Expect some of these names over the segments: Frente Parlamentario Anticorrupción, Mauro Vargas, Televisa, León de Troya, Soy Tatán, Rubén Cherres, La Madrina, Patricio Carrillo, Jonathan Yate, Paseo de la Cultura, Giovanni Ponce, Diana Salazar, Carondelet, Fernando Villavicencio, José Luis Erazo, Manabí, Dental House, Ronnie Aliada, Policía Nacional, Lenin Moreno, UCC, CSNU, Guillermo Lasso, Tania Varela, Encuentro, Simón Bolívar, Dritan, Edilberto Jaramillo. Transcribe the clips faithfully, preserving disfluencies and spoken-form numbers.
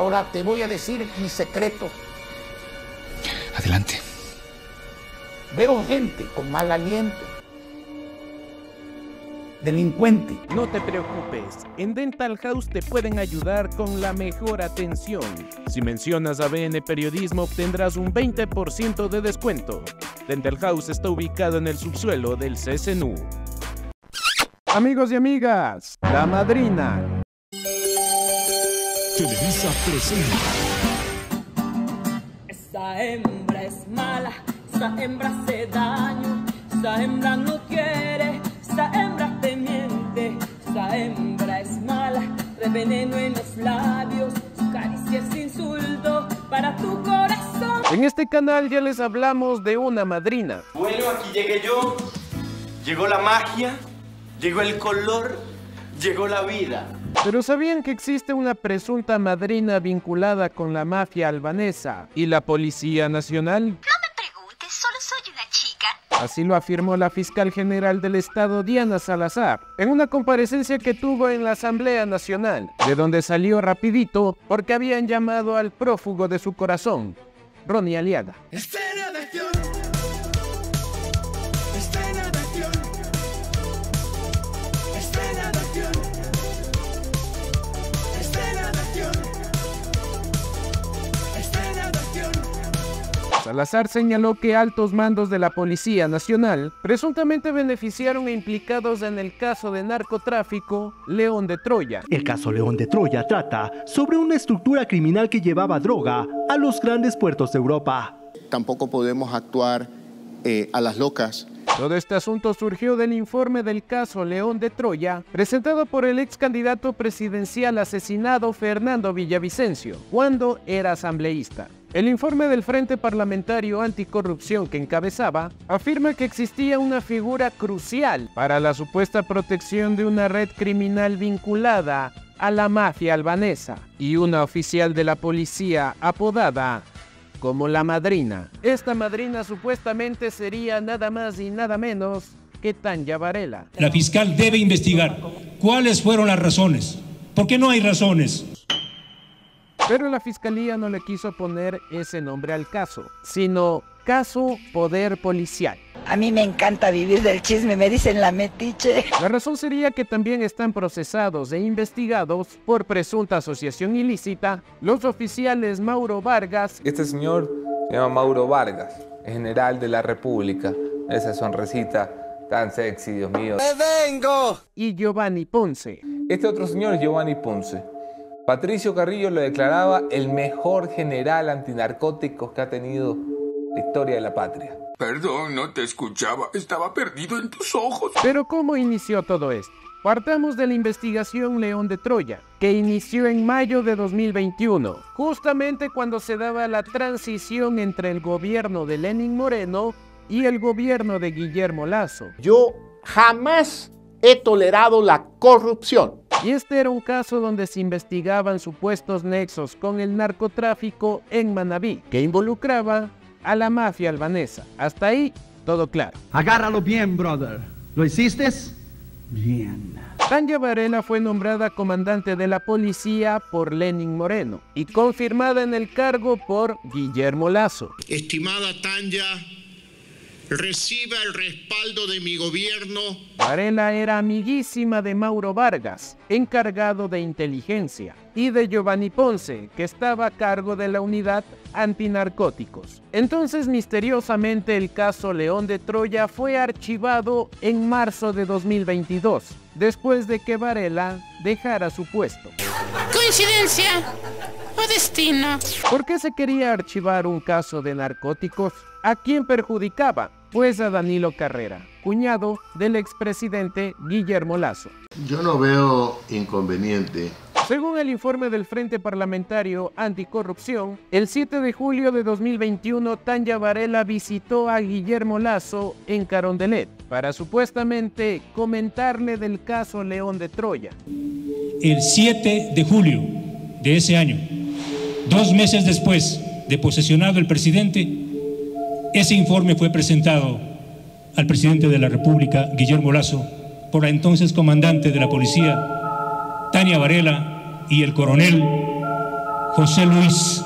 Ahora te voy a decir mi secreto. Adelante. Veo gente con mal aliento. Delincuente. No te preocupes, en Dental House te pueden ayudar con la mejor atención. Si mencionas a B N Periodismo obtendrás un veinte por ciento de descuento. Dental House está ubicado en el subsuelo del C S N U. Amigos y amigas, La Madrina. Televisa presenta. Esa hembra es mala, esa hembra hace daño, esa hembra no quiere, esa hembra te miente, esa hembra es mala, trae veneno en los labios, su caricia es insulto para tu corazón. En este canal ya les hablamos de una madrina. Bueno, aquí llegué yo, llegó la magia, llegó el color, llegó la vida. Pero ¿sabían que existe una presunta madrina vinculada con la mafia albanesa y la Policía Nacional? No me preguntes, solo soy una chica. Así lo afirmó la fiscal general del estado Diana Salazar en una comparecencia que tuvo en la Asamblea Nacional, de donde salió rapidito porque habían llamado al prófugo de su corazón, Ronnie Aliada. ¡Escena de acción! ¡Escena de acción! ¡Escena de acción! Salazar señaló que altos mandos de la Policía Nacional presuntamente beneficiaron a implicados en el caso de narcotráfico León de Troya. El caso León de Troya trata sobre una estructura criminal que llevaba droga a los grandes puertos de Europa. Tampoco podemos actuar eh, a las locas. Todo este asunto surgió del informe del caso León de Troya, presentado por el ex candidato presidencial asesinado Fernando Villavicencio, cuando era asambleísta. El informe del Frente Parlamentario Anticorrupción que encabezaba afirma que existía una figura crucial para la supuesta protección de una red criminal vinculada a la mafia albanesa y una oficial de la policía apodada como la madrina. Esta madrina supuestamente sería nada más y nada menos que Tania Varela. La fiscal debe investigar cuáles fueron las razones, porque no hay razones. Pero la fiscalía no le quiso poner ese nombre al caso, sino caso poder policial. A mí me encanta vivir del chisme, me dicen la metiche. La razón sería que también están procesados e investigados por presunta asociación ilícita los oficiales Mauro Vargas. Este señor se llama Mauro Vargas, general de la República. Esa sonrisita tan sexy, Dios mío. ¡Me vengo! Y Giovanni Ponce. Este otro señor es Giovanni Ponce. Patricio Carrillo lo declaraba el mejor general antinarcóticos que ha tenido la historia de la patria. Perdón, no te escuchaba. Estaba perdido en tus ojos. Pero ¿cómo inició todo esto? Partamos de la investigación León de Troya, que inició en mayo de dos mil veintiuno, justamente cuando se daba la transición entre el gobierno de Lenin Moreno y el gobierno de Guillermo Lasso. Yo jamás he tolerado la corrupción. Y este era un caso donde se investigaban supuestos nexos con el narcotráfico en Manabí, que involucraba a la mafia albanesa. Hasta ahí, todo claro. Agárralo bien, brother. ¿Lo hiciste? Bien. Tania Varela fue nombrada comandante de la policía por Lenin Moreno y confirmada en el cargo por Guillermo Lasso. Estimada Tania, reciba el respaldo de mi gobierno. Varela era amiguísima de Mauro Vargas, encargado de inteligencia, y de Giovanni Ponce, que estaba a cargo de la unidad antinarcóticos. Entonces, misteriosamente, el caso León de Troya fue archivado en marzo de dos mil veintidós, después de que Varela dejara su puesto. ¿Coincidencia o destino? ¿Por qué se quería archivar un caso de narcóticos? ¿A quién perjudicaba? Pues a Danilo Carrera, cuñado del expresidente Guillermo Lasso. Yo no veo inconveniente. Según el informe del Frente Parlamentario Anticorrupción, el siete de julio de dos mil veintiuno, Tania Varela visitó a Guillermo Lasso en Carondelet para supuestamente comentarle del caso León de Troya. El siete de julio de ese año, dos meses después de posesionado el presidente, ese informe fue presentado al presidente de la República, Guillermo Lasso, por la entonces comandante de la policía, Tania Varela, y el coronel José Luis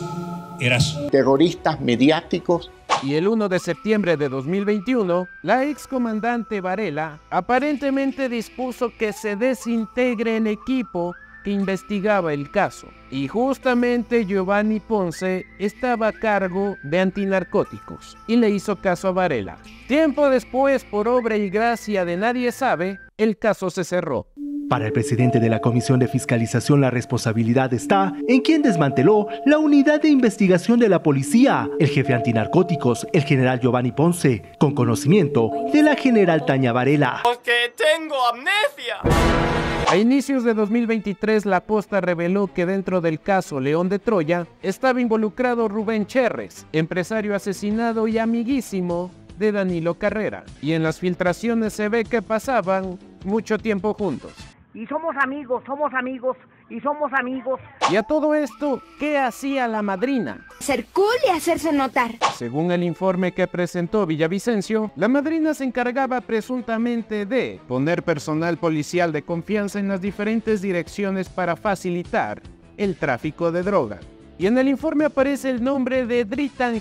Erazo. Terroristas mediáticos. Y el uno de septiembre de dos mil veintiuno, la excomandante Varela aparentemente dispuso que se desintegre el equipo que investigaba el caso. Y justamente Giovanni Ponce estaba a cargo de antinarcóticos y le hizo caso a Varela. Tiempo después, por obra y gracia de nadie sabe, el caso se cerró. Para el presidente de la Comisión de Fiscalización, la responsabilidad está en quien desmanteló la unidad de investigación de la policía, el jefe antinarcóticos, el general Giovanni Ponce, con conocimiento de la general Tania Varela. Porque tengo amnesia. A inicios de dos mil veintitrés, la Posta reveló que dentro del caso León de Troya estaba involucrado Rubén Cherres, empresario asesinado y amiguísimo de Danilo Carrera. Y en las filtraciones se ve que pasaban mucho tiempo juntos. Y somos amigos, somos amigos, y somos amigos. Y a todo esto, ¿qué hacía la madrina? Ser cool y hacerse notar. Según el informe que presentó Villavicencio, la madrina se encargaba presuntamente de poner personal policial de confianza en las diferentes direcciones para facilitar el tráfico de droga. Y en el informe aparece el nombre de Dritan,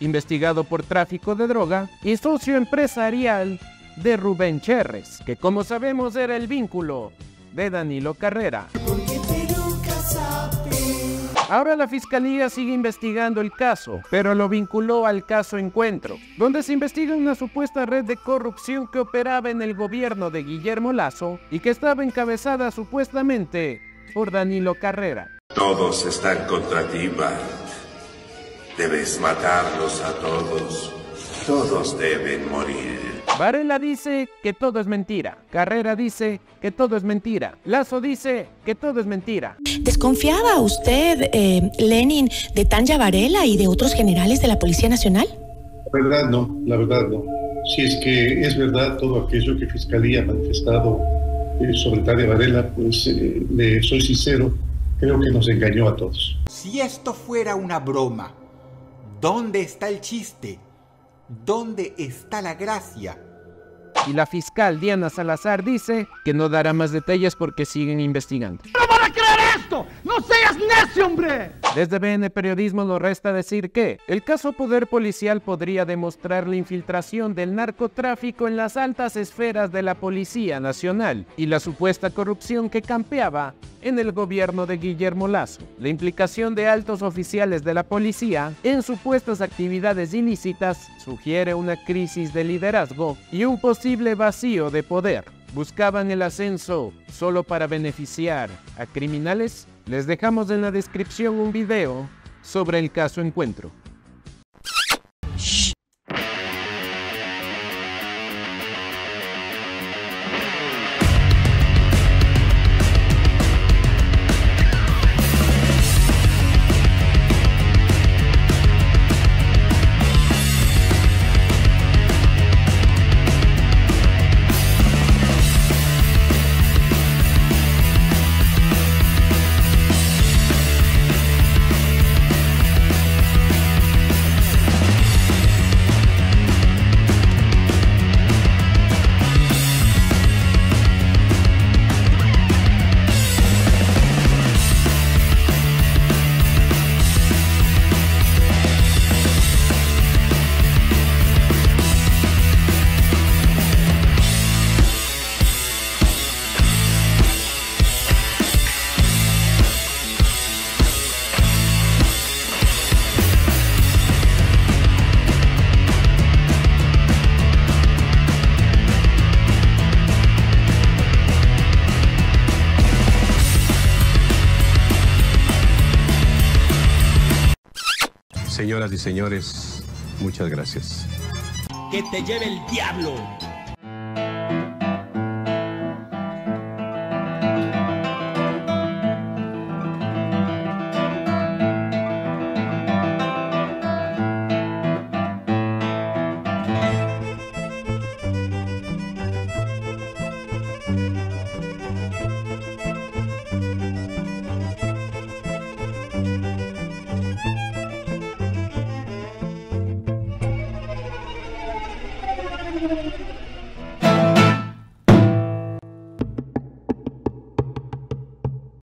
investigado por tráfico de droga y socio empresarial de Rubén Cherres, que como sabemos era el vínculo de Danilo Carrera. Ahora la fiscalía sigue investigando el caso, pero lo vinculó al caso Encuentro, donde se investiga una supuesta red de corrupción que operaba en el gobierno de Guillermo Lasso y que estaba encabezada supuestamente por Danilo Carrera. Todos están contra ti, Bart. Debes matarlos a todos. Todos deben morir. Varela dice que todo es mentira, Carrera dice que todo es mentira, Lasso dice que todo es mentira. ¿Desconfiaba usted, eh, Lenin, de Tania Varela y de otros generales de la Policía Nacional? La verdad no, la verdad no. Si es que es verdad todo aquello que Fiscalía ha manifestado eh, sobre Tania Varela, pues eh, le soy sincero, creo que nos engañó a todos. Si esto fuera una broma, ¿dónde está el chiste? ¿Dónde está la gracia? Y la fiscal Diana Salazar dice que no dará más detalles porque siguen investigando. ¡No van a creer esto! ¡No seas necio, hombre! Desde B N Periodismo nos resta decir que el caso Poder Policial podría demostrar la infiltración del narcotráfico en las altas esferas de la Policía Nacional y la supuesta corrupción que campeaba en el gobierno de Guillermo Lasso, la implicación de altos oficiales de la policía en supuestas actividades ilícitas sugiere una crisis de liderazgo y un posible vacío de poder. ¿Buscaban el ascenso solo para beneficiar a criminales? Les dejamos en la descripción un video sobre el caso Encuentro. Señoras y señores, muchas gracias. ¡Que te lleve el diablo! Thank you.